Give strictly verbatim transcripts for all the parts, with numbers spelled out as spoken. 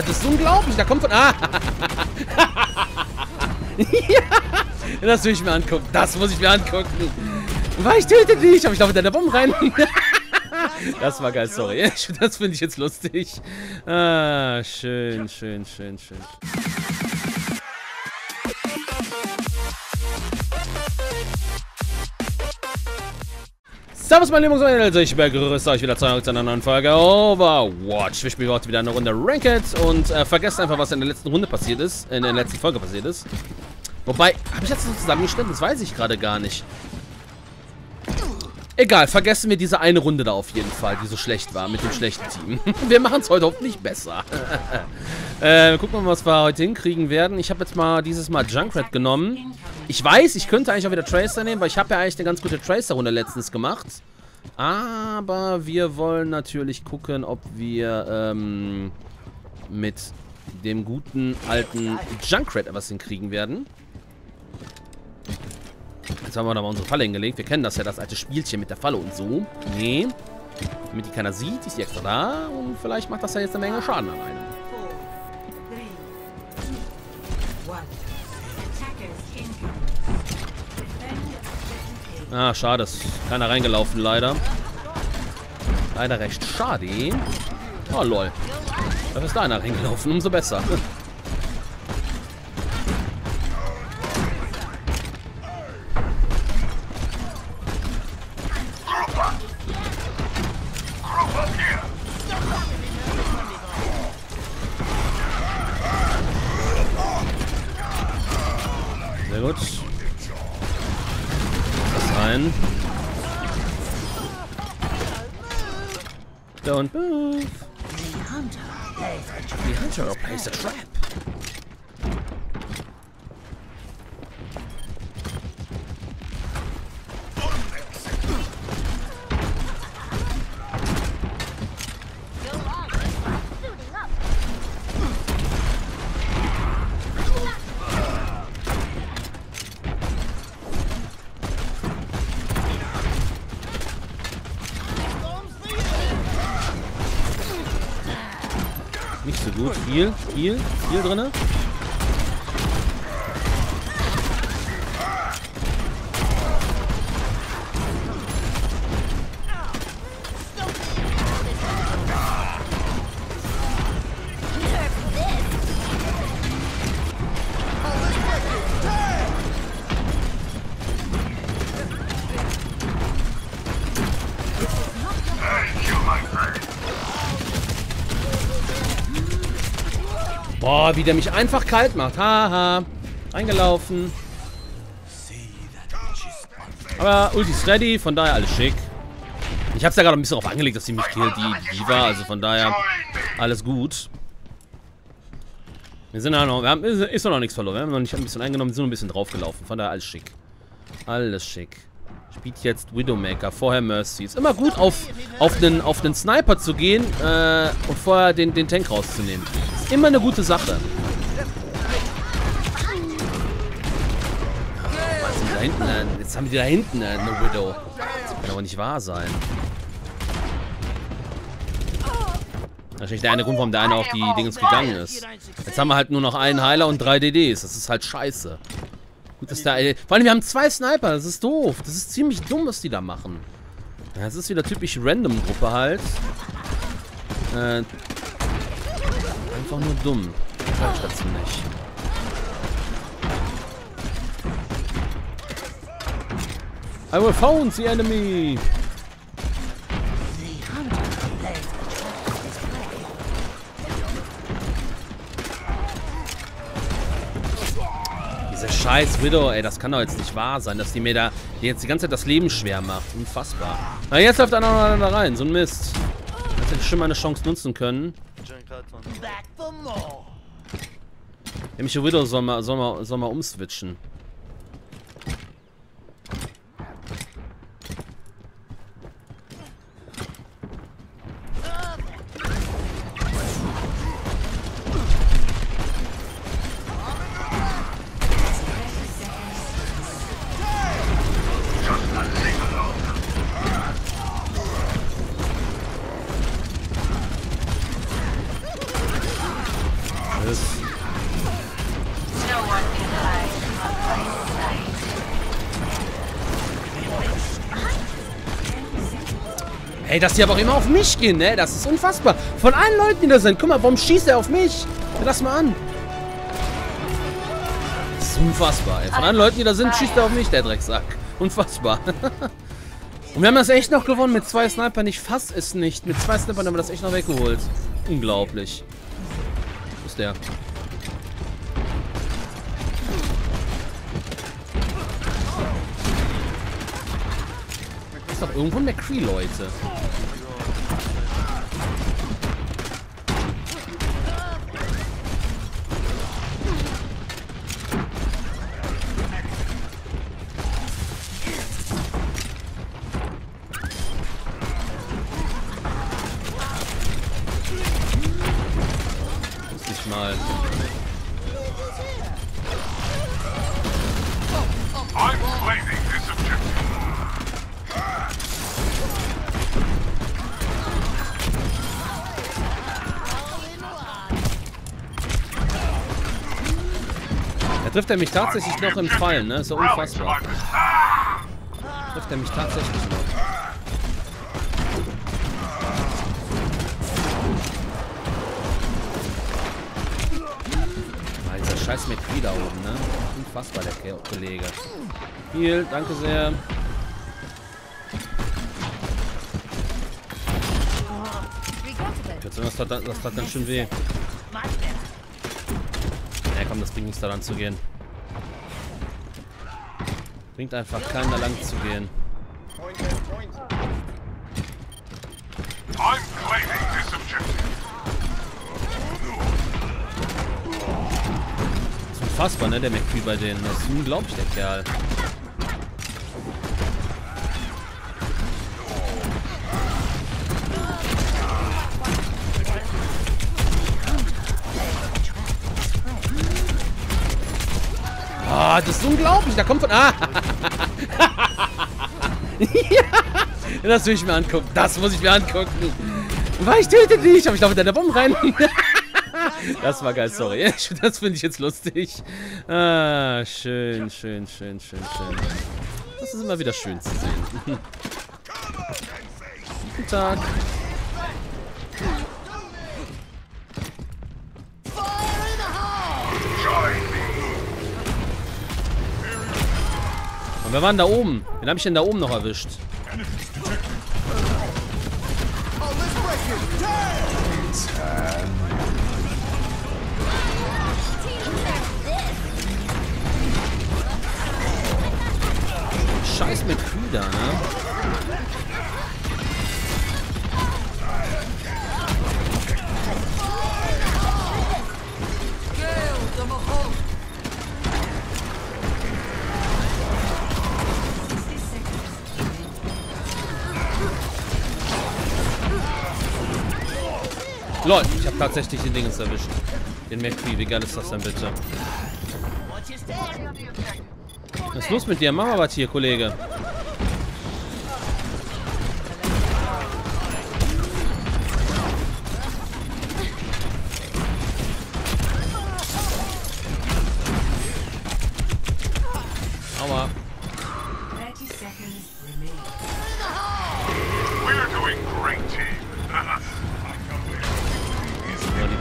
Boah, das ist unglaublich. Da kommt von... Ah. Ja, das will ich mir angucken. Das muss ich mir angucken. Weil ich töte dich. Aber ich laufe mit deiner Bombe rein. Das war geil, sorry. Das finde ich jetzt lustig. Ah, schön, schön, schön, schön. Servus meine Lieben, also ich begrüße euch wieder zu einer neuen Folge Overwatch. Wir spielen heute wieder eine Runde Ranked und äh, vergesst einfach, was in der letzten Runde passiert ist, in der letzten Folge passiert ist. Wobei, habe ich das so zusammengestellt? Das weiß ich gerade gar nicht. Egal, vergessen wir diese eine Runde da auf jeden Fall, die so schlecht war mit dem schlechten Team. Wir machen es heute hoffentlich besser. äh, gucken wir mal, was wir heute hinkriegen werden. Ich habe jetzt mal dieses Mal Junkrat genommen. Ich weiß, ich könnte eigentlich auch wieder Tracer nehmen, weil ich habe ja eigentlich eine ganz gute Tracer-Runde letztens gemacht. Aber wir wollen natürlich gucken, ob wir ähm, mit dem guten alten Junkrat etwas hinkriegen werden. Jetzt haben wir da mal unsere Falle hingelegt. Wir kennen das ja, das alte Spielchen mit der Falle und so. Nee, damit die keiner sieht, ist die extra da. Und vielleicht macht das ja jetzt eine Menge Schaden an einem. Ah, schade. Ist keiner reingelaufen, leider. Leider recht schade. Oh, lol. Da ist da einer reingelaufen. Umso besser. Sehr gut. Rein. Don't move. The hunter, the hunter plays a trap. Nicht so gut. Heal, Heal, Heal drinne. Boah, wie der mich einfach kalt macht. Haha. Reingelaufen. Aber Ulti ist ready, von daher alles schick. Ich hab's ja gerade ein bisschen drauf angelegt, dass sie mich killt, die Diva. Also von daher alles gut. Wir sind ja noch. Wir haben, ist doch noch nichts verloren. Wir haben noch nicht ein bisschen eingenommen, wir sind nur ein bisschen draufgelaufen. Von daher alles schick. Alles schick. Spielt jetzt Widowmaker, vorher Mercy. Ist immer gut, auf, auf, den, auf den Sniper zu gehen äh, und vorher den, den Tank rauszunehmen. Ist immer eine gute Sache. Was ist da hinten? Äh, jetzt haben die da hinten äh, eine Widow. Das kann aber nicht wahr sein. Wahrscheinlich der eine Grund, warum der eine auf die Dings gegangen ist. Jetzt haben wir halt nur noch einen Heiler und drei D Ds. Das ist halt scheiße. Gut, dass da, äh, vor allem, wir haben zwei Sniper. Das ist doof. Das ist ziemlich dumm, was die da machen. Ja, das ist wieder typisch Random-Gruppe halt. Äh, einfach nur dumm. Das reicht dazu nicht. I will found the enemy. Diese scheiß Widow, ey, das kann doch jetzt nicht wahr sein, dass die mir da die jetzt die ganze Zeit das Leben schwer macht. Unfassbar. Na, jetzt läuft einer noch da rein, so ein Mist. Jetzt hätte ich schon mal eine Chance nutzen können. Nämlich die Widow soll mal, soll mal, soll mal umswitchen. Ey, dass die aber auch immer auf mich gehen, ne? Das ist unfassbar. Von allen Leuten, die da sind. Guck mal, warum schießt er auf mich? Hör das mal an. Das ist unfassbar, ey. Von allen Leuten, die da sind, schießt er auf mich, der Drecksack. Unfassbar. Und wir haben das echt noch gewonnen mit zwei Snipern. Ich fass es nicht. Mit zwei Snipern haben wir das echt noch weggeholt. Unglaublich. Wo ist der? Ist doch irgendwo ein McCree, Leute. Muss ich mal. Trifft er mich tatsächlich noch im Fallen, ne? Ist ja unfassbar. Trifft er mich tatsächlich noch. Alter, scheiß McCree da oben, ne? Unfassbar, der Kollege. Viel, danke sehr. Das tat, das tat ganz schön weh. Ja, komm, das bringt nichts daran zu gehen. Bringt einfach keinen da lang zu gehen. Das ist unfassbar, ne, der McCree bei denen. Das ist unglaublich, der Kerl. Das ist unglaublich, da kommt von... Ah! Ja, das will ich mir angucken. Das muss ich mir angucken. Weil ich töte dich, aber ich laufe mit deiner Bombe rein. Das war geil, sorry. Das finde ich jetzt lustig. Ah, schön, schön, schön, schön, schön. Das ist immer wieder schön zu sehen. Guten Tag. Und wer war denn da oben? Wen habe ich denn da oben noch erwischt? Scheiß mit Küder, ne? Lol, ich habe tatsächlich den Dingens erwischt. Den McCree, wie geil ist das denn bitte? Was ist los mit dir? Mach mal was hier, Kollege. Aua.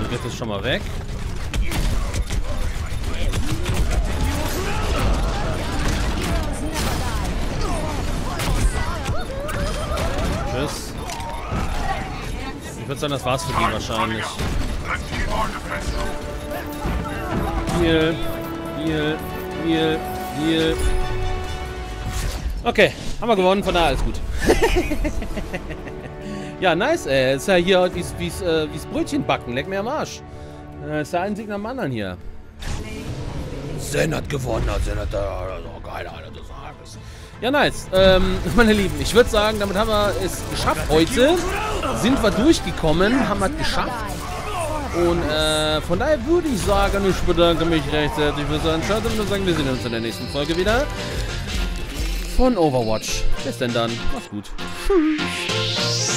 Jetzt ist schon mal weg. Tschüss. Ich würde sagen, das war's für die wahrscheinlich. Hier, hier, hier, hier. Okay, haben wir gewonnen, von daher alles gut. Ja, nice, ey. Ist ja hier wie's, wie's, äh, wie's Brötchen backen. Leck mir am Arsch. Äh, ist ja ein Sieg nach dem anderen hier. Zen hat gewonnen. Zen hat da keine Ahnung des Tages. Ja, nice. Ähm, meine Lieben, ich würde sagen, damit haben wir es geschafft heute. Sind wir durchgekommen, haben wir es geschafft. Und äh, von daher würde ich sagen, ich bedanke mich recht herzlich fürs Anschauen und sagen, wir sehen uns in der nächsten Folge wieder. Von Overwatch. Bis denn dann. Macht's gut. Tschüss.